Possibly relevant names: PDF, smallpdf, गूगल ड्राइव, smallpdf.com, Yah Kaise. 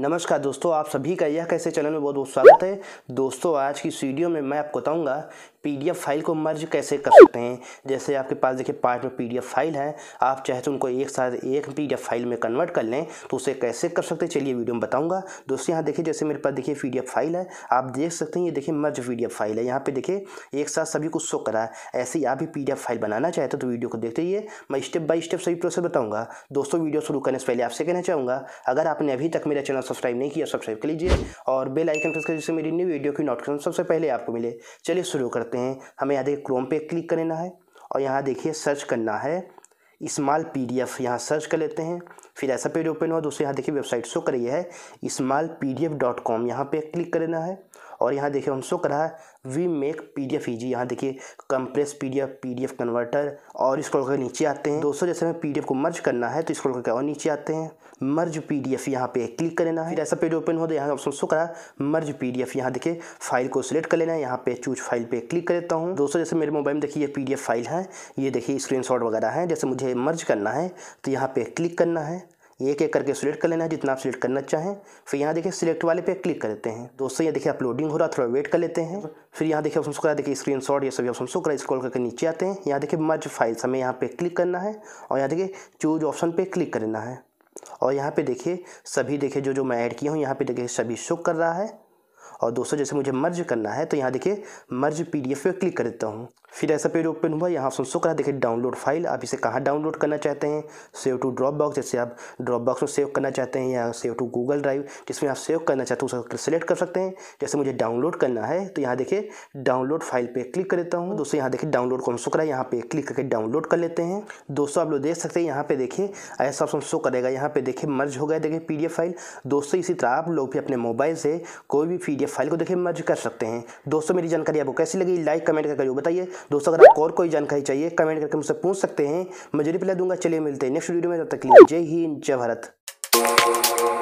नमस्कार दोस्तों, आप सभी का यह कैसे चैनल में बहुत बहुत स्वागत है। दोस्तों, आज की वीडियो में मैं आपको बताऊंगा पीडीएफ फाइल को मर्ज कैसे कर सकते हैं। जैसे आपके पास देखिए पार्ट में पीडीएफ फाइल है, आप चाहे तो उनको एक साथ एक पीडीएफ फाइल में कन्वर्ट कर लें, तो उसे कैसे कर सकते हैं चलिए वीडियो में बताऊंगा। दोस्तों यहाँ देखिए, जैसे मेरे पास देखिए पीडीएफ फाइल है, आप देख सकते हैं ये देखिए मर्ज पीडीएफ फाइल है। यहाँ पे देखिए एक साथ सभी कुछ शो करा है। ऐसे ही आप भी पीडीएफ फाइल बनाना चाहते हो तो वीडियो को देखते रहिए, मैं स्टेप बाय स्टेप सभी प्रोसेस बताऊँगा। दोस्तों वीडियो शुरू करने से पहले आपसे कहना चाहूँगा, अगर आपने अभी तक मेरा चैनल सब्सक्राइब नहीं किया सब्सक्राइब कर लीजिए और बेल आइकन प्रेस करिए, जिससे मेरी न्यू वीडियो की नोटिफिकेशन सबसे पहले आपको मिले। चलिए शुरू करते हैं। हमें यहाँ देखिए क्रोम पे क्लिक करना है और यहाँ देखिए सर्च करना है स्मॉल पीडीएफ। यहाँ सर्च कर लेते हैं, फिर ऐसा पेज ओपन हो। दोस्तों यहाँ देखिए वेबसाइट शो करिए है smallpdf.com, यहाँ पे क्लिक करना है और यहाँ देखिए हम शो कर रहा है वी मेक पीडीएफ इजी। यहाँ देखिए कंप्रेस पीडीएफ, पीडीएफ कन्वर्टर, और स्क्रॉल करके नीचे आते हैं। दोस्तों जैसे हमें पीडीएफ को मर्ज करना है तो स्क्रॉल करके और नीचे आते हैं, मर्ज पीडीएफ यहाँ पे क्लिक करना है। फिर ऐसा पेज ओपन हो तो यहाँ ऑप्शन शो करा मर्ज पीडीएफ। यहाँ देखिए फाइल को सिलेक्ट कर लेना है, यहाँ पे चूज फाइल पे क्लिक कर देता हूँ। दोस्तों जैसे मेरे मोबाइल में देखिए ये पीडीएफ फाइल है, ये देखिए स्क्रीनशॉट वगैरह है। जैसे मुझे मर्ज करना है तो यहाँ पे क्लिक करना है, एक एक करके सिलेक्ट कर लेना है जितना आप सिलेक्ट करना चाहें। फिर यहाँ देखिए सिलेक्ट वाले पे क्लिक करते हैं। दोस्तों ये देखिए अपलोडिंग हो रहा, थोड़ा वेट कर लेते हैं। फिर यहाँ देखिए ऑप्शन शो करा, देखिए स्क्रीनशॉट, ये सभी ऑप्शन शो करा। स्क्रॉल करके नीचे आते हैं, यहाँ देखिए मर्ज फाइल्स, हमें यहाँ पे क्लिक करना है और यहाँ देखिए चूज ऑप्शन पे क्लिक करना है। और यहाँ पे देखिए सभी देखिए जो मैं ऐड किया हूँ यहाँ पे देखिए सभी शो कर रहा है। और दोस्तों जैसे मुझे मर्ज करना है तो यहाँ देखिए मर्ज पीडीएफ पे क्लिक कर देता हूँ। फिर ऐसा पेज ओपन हुआ, यहाँ ऑप्शन शो करा देखिए डाउनलोड फाइल। आप इसे कहाँ डाउनलोड करना चाहते हैं, सेव टू ड्रॉप बॉक्स, जैसे आप ड्रॉप बॉक्स में सेव करना चाहते हैं, या सेव टू गूगल ड्राइव जिसमें आप सेव करना चाहते हो उसे सेलेक्ट कर सकते हैं। जैसे मुझे डाउनलोड करना है तो यहाँ देखिए डाउनलोड फाइल पर क्लिक कर देता हूँ। दोस्तों यहाँ देखिए डाउनलोड को ऑप्शन शो करा, यहाँ पे क्लिक करके डाउनलोड कर लेते हैं। दोस्तों आप लोग देख सकते हैं यहाँ पे देखिए ऐसा ऑप्शन शो करेगा, यहाँ पे देखिए मर्ज हो गया देखिए पीडीएफ फाइल। दोस्तों इसी तरह आप लोग भी अपने मोबाइल से कोई भी पीडीएफ फाइल को देखिए मर्ज कर सकते हैं। दोस्तों मेरी जानकारी आपको कैसी लगी, लाइक कमेंट करके जरूर बताइए। दोस्तों अगर आपको और कोई जानकारी चाहिए कमेंट करके मुझसे पूछ सकते हैं, मैं जरूर रिप्लाई दूंगा। चलिए मिलते हैं नेक्स्ट वीडियो में, तब तक के लिए जय हिंद जय भारत।